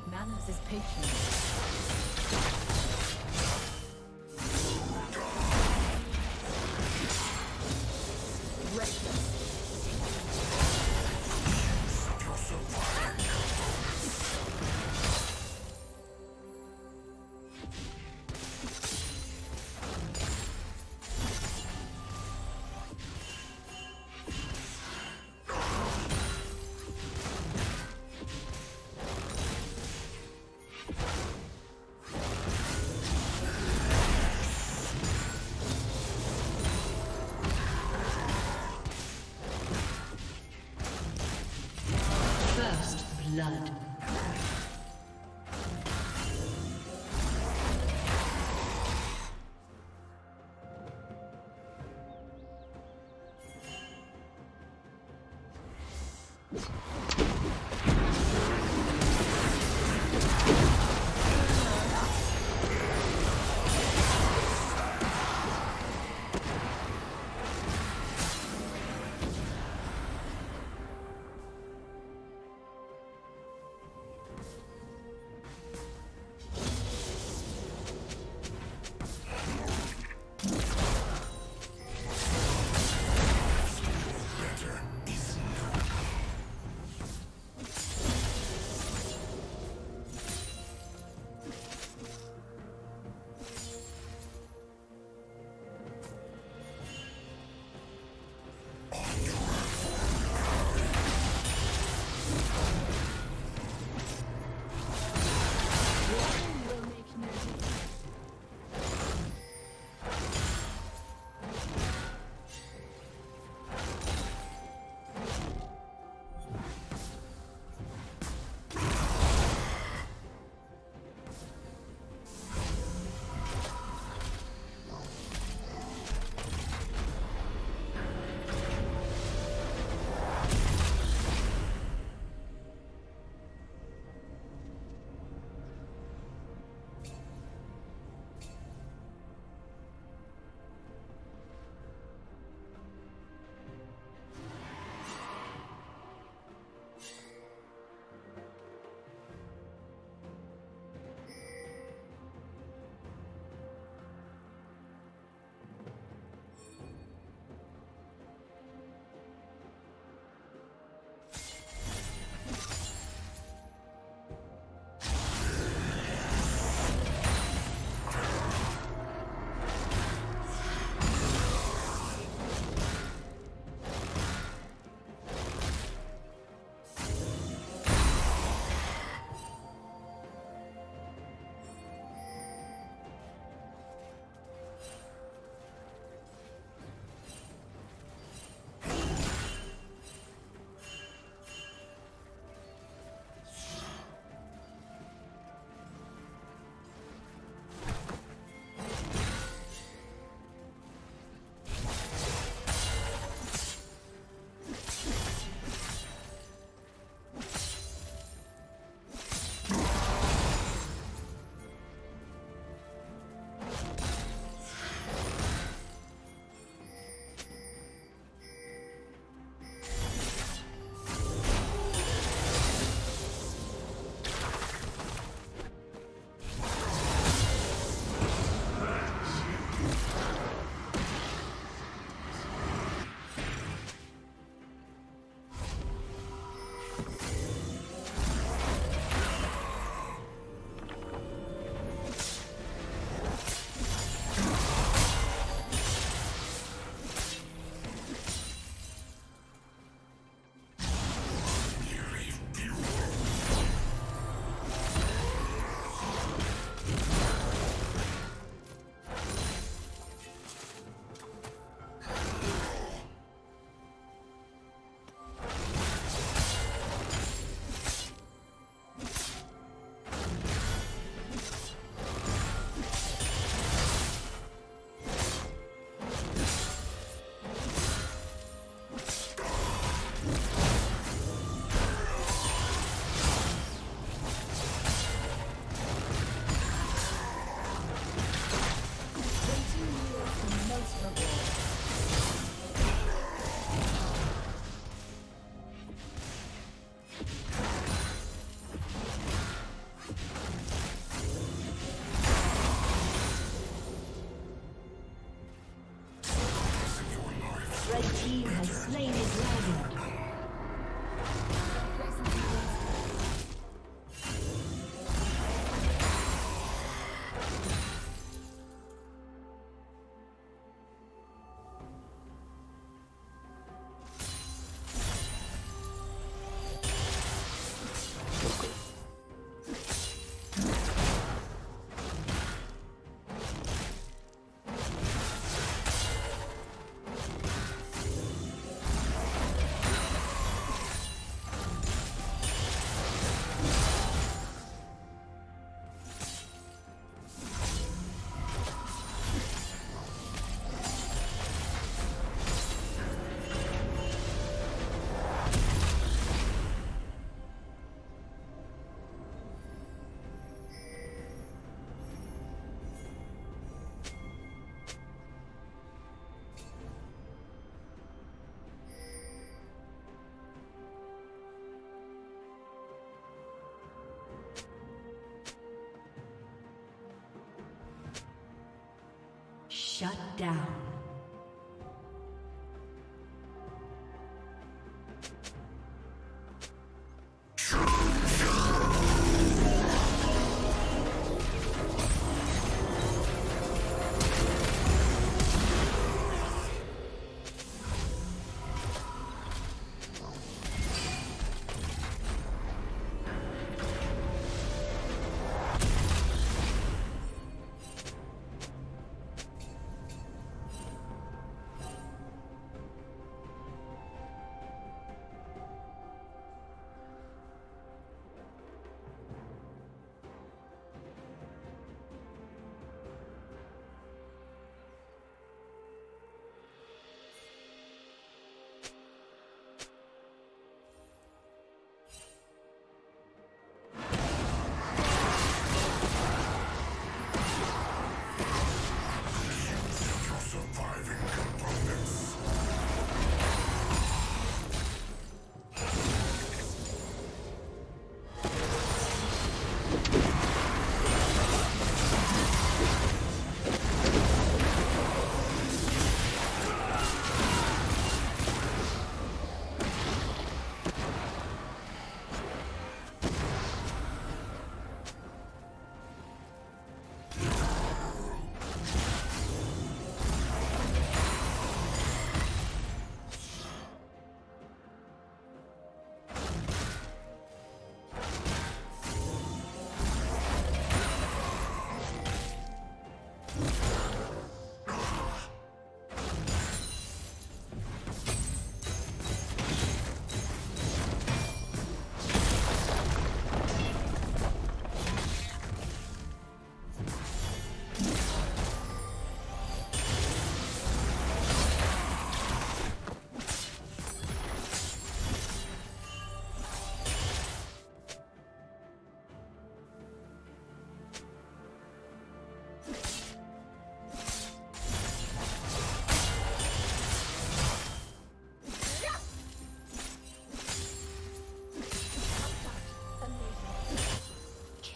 Good manners is patience. slain his dragon. Shut down.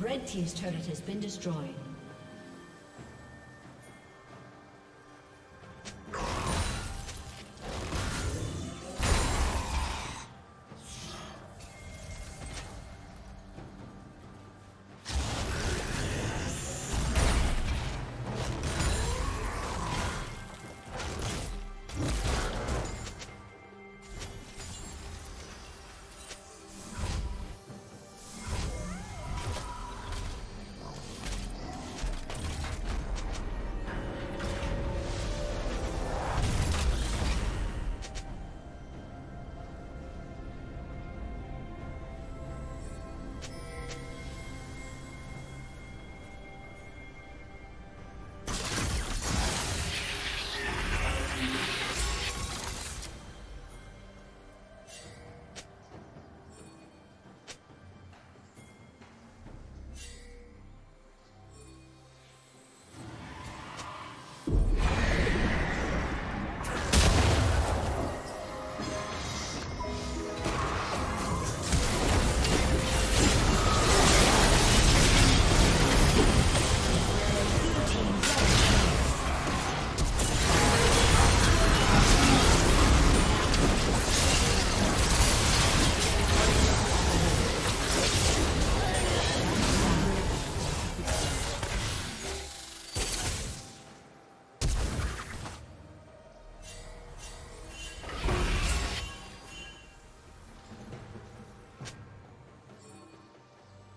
Red team's turret has been destroyed.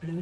Blue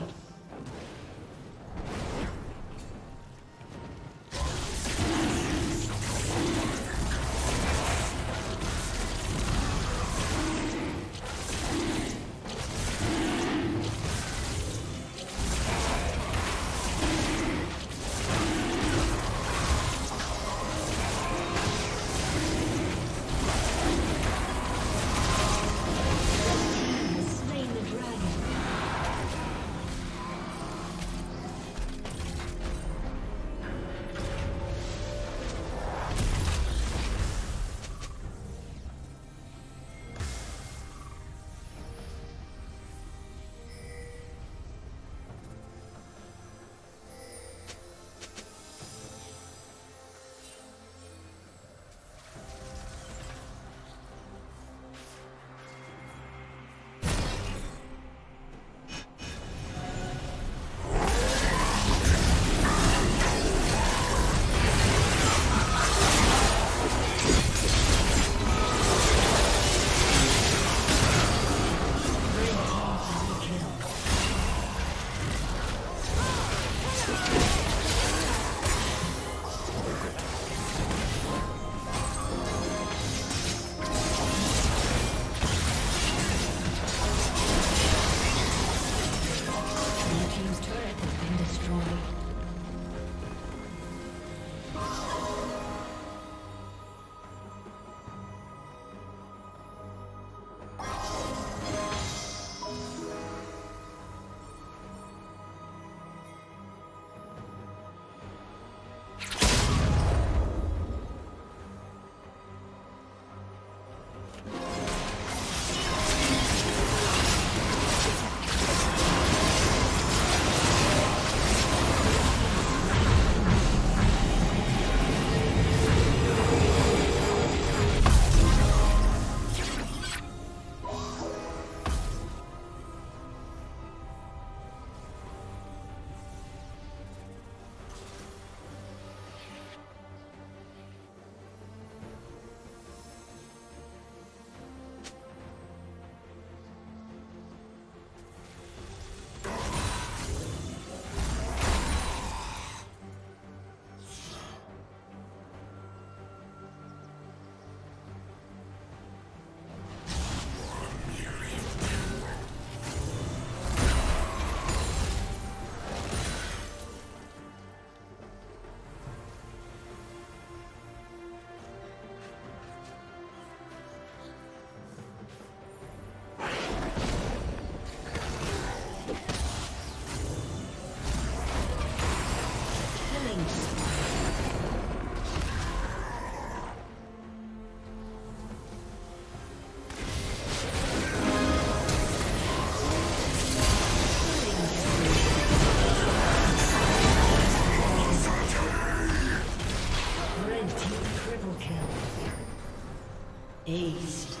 Ace.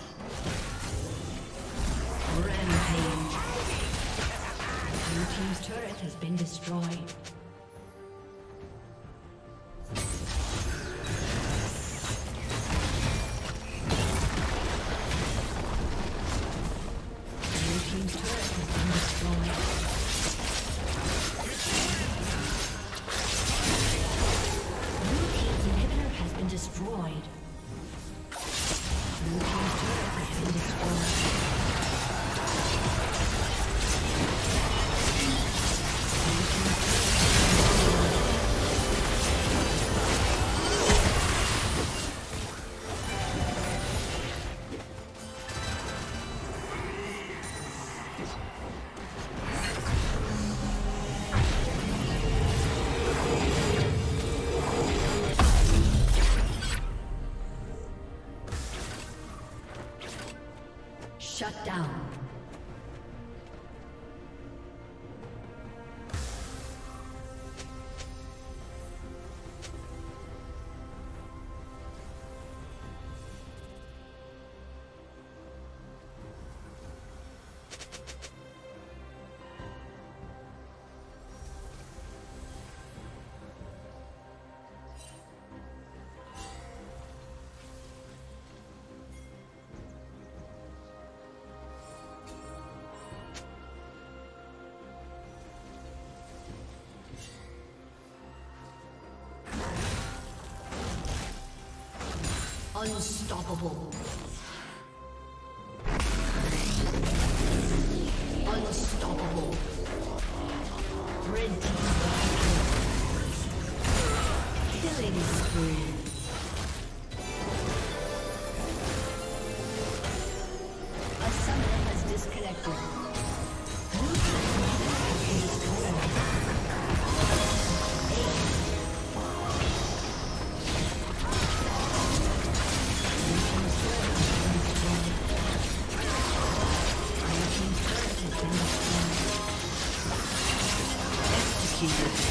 Rampage. Blue team's turret has been destroyed. Unstoppable. Unstoppable. Red team double kill. Killing spree. A summoner has disconnected. Thank you.